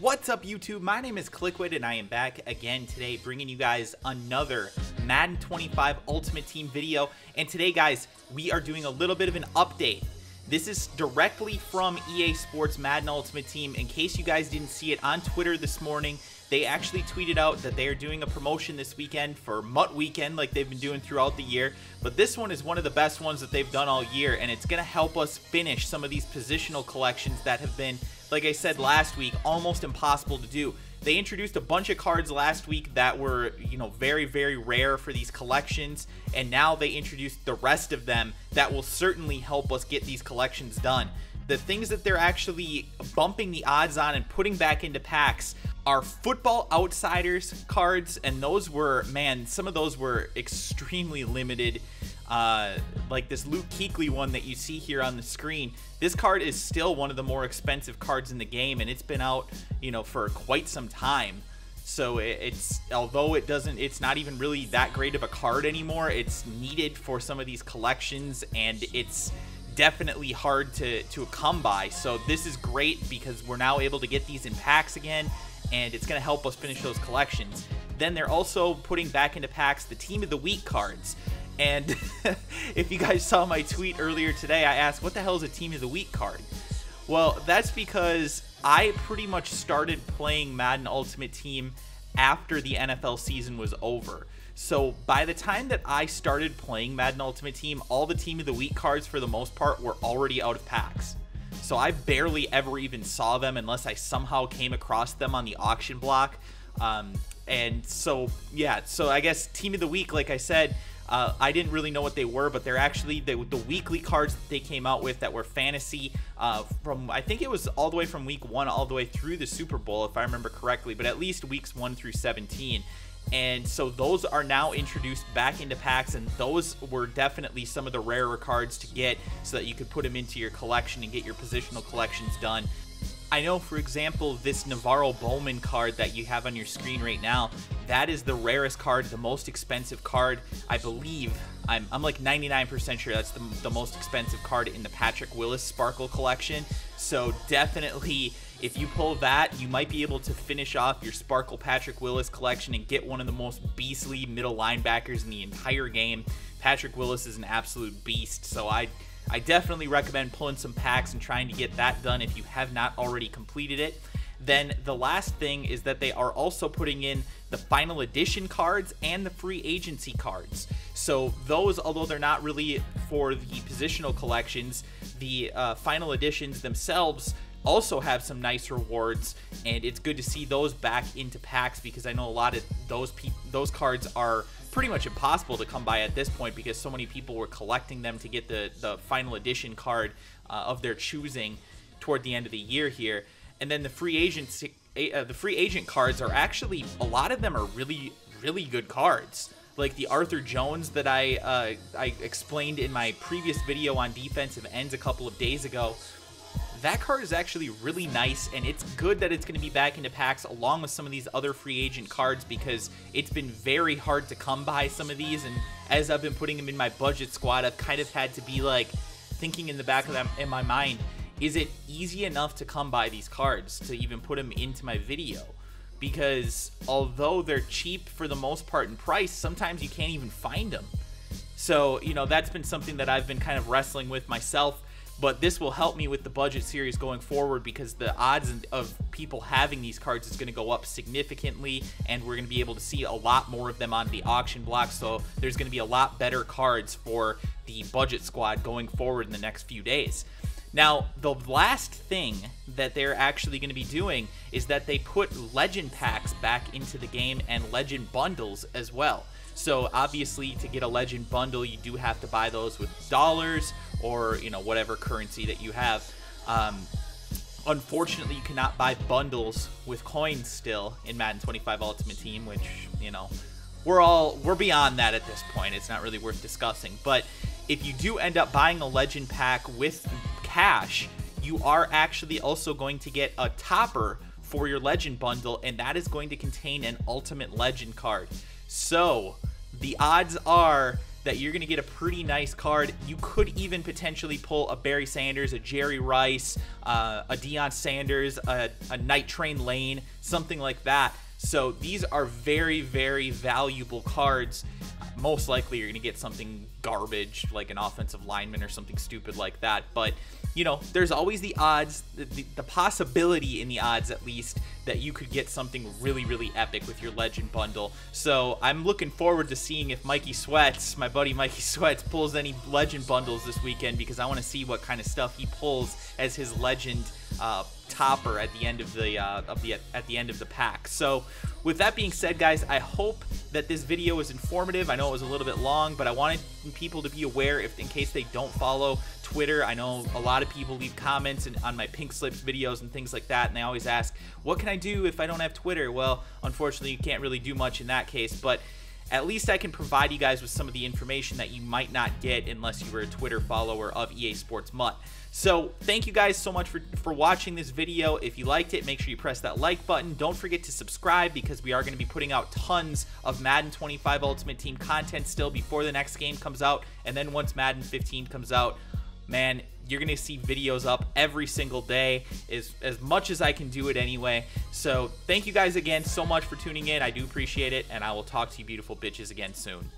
What's up YouTube? My name is Clickwood and I am back again today bringing you guys another Madden 25 Ultimate Team video. And today guys, we are doing a little bit of an update. This is directly from EA Sports Madden Ultimate Team. In case you guys didn't see it on Twitter this morning, they actually tweeted out that they are doing a promotion this weekend for MUT Weekend like they've been doing throughout the year. But this one is one of the best ones that they've done all year, and it's going to help us finish some of these positional collections that have been, like I said last week, almost impossible to do. They introduced a bunch of cards last week that were, you know, very, very rare for these collections, and now they introduced the rest of them that will certainly help us get these collections done. The things that they're actually bumping the odds on and putting back into packs are Football Outsiders cards, and those were, man, some of those were extremely limited. Like this Luke Kuechly one that you see here on the screen. This card is still one of the more expensive cards in the game, and it's been out, you know, for quite some time. So it's, although it doesn't, it's not even really that great of a card anymore. It's needed for some of these collections, and it's definitely hard to come by. So this is great because we're now able to get these in packs again, and it's going to help us finish those collections. Then they're also putting back into packs the Team of the Week cards. And if you guys saw my tweet earlier today, I asked, what the hell is a Team of the Week card? Well, that's because I pretty much started playing Madden Ultimate Team after the NFL season was over. So by the time that I started playing Madden Ultimate Team, all the Team of the Week cards for the most part were already out of packs. So I barely ever even saw them unless I somehow came across them on the auction block. And so, yeah, so I guess Team of the Week, like I said, I didn't really know what they were, but they're actually the weekly cards that they came out with that were fantasy from, I think it was all the way from week 1 all the way through the Super Bowl, if I remember correctly, but at least weeks 1 through 17. And so those are now introduced back into packs, and those were definitely some of the rarer cards to get so that you could put them into your collection and get your positional collections done. I know, for example, this Navarro Bowman card that you have on your screen right now, that is the rarest card, the most expensive card. I believe, I'm like 99% sure that's the most expensive card in the Patrick Willis Sparkle collection. So definitely, if you pull that, you might be able to finish off your Sparkle Patrick Willis collection and get one of the most beastly middle linebackers in the entire game. Patrick Willis is an absolute beast, so I definitely recommend pulling some packs and trying to get that done if you have not already completed it. Then the last thing is that they are also putting in the final edition cards and the free agency cards. So those, although they're not really for the positional collections, the final editions themselves also have some nice rewards, and it's good to see those back into packs because I know a lot of those cards are pretty much impossible to come by at this point because so many people were collecting them to get the final edition card of their choosing toward the end of the year here. And then the free agent cards are actually, a lot of them are really good cards. Like the Arthur Jones that I explained in my previous video on defensive ends a couple of days ago. That card is actually really nice, and it's good that it's going to be back into packs along with some of these other free agent cards because it's been very hard to come by some of these, and as I've been putting them in my budget squad, I've kind of had to be like thinking in the back of them in my mind, is it easy enough to come by these cards to even put them into my video? Because although they're cheap for the most part in price, sometimes you can't even find them. So, you know, that's been something that I've been kind of wrestling with myself. But this will help me with the budget series going forward because the odds of people having these cards is going to go up significantly, and we're going to be able to see a lot more of them on the auction block. So there's going to be a lot better cards for the budget squad going forward in the next few days. Now, the last thing that they're actually going to be doing is that they put legend packs back into the game and legend bundles as well. So obviously to get a legend bundle, you do have to buy those with dollars or, you know, whatever currency that you have. Unfortunately, you cannot buy bundles with coins still in Madden 25 Ultimate Team, which, you know, we're beyond that at this point. It's not really worth discussing. But if you do end up buying a legend pack with cash, you are actually also going to get a topper for your legend bundle, and that is going to contain an Ultimate Legend card. So the odds are that you're going to get a pretty nice card. You could even potentially pull a Barry Sanders, a Jerry Rice, a Deion Sanders, a Night Train Lane, something like that. So these are very, very valuable cards. Most likely you're going to get something garbage, like an offensive lineman or something stupid like that. But, you know, there's always the odds, the possibility in the odds at least, that you could get something really, really epic with your Legend Bundle. So I'm looking forward to seeing if Mikey Sweats, my buddy Mikey Sweats, pulls any Legend Bundles this weekend, because I want to see what kind of stuff he pulls as his Legend topper at the end of the pack. So with that being said, guys, I hope that this video was informative. I know it was a little bit long, but I wanted people to be aware, if in case they don't follow Twitter. I know a lot of people leave comments on my Pink Slips videos and things like that, and they always ask, what can I do if I don't have Twitter? Well, unfortunately, you can't really do much in that case, but at least I can provide you guys with some of the information that you might not get unless you were a Twitter follower of EA Sports MUT. So thank you guys so much for watching this video. If you liked it, make sure you press that like button. Don't forget to subscribe, because we are going to be putting out tons of Madden 25 Ultimate Team content still before the next game comes out. And then once Madden 15 comes out, man, you're going to see videos up every single day, as much as I can do it anyway. So thank you guys again so much for tuning in. I do appreciate it, and I will talk to you beautiful bitches again soon.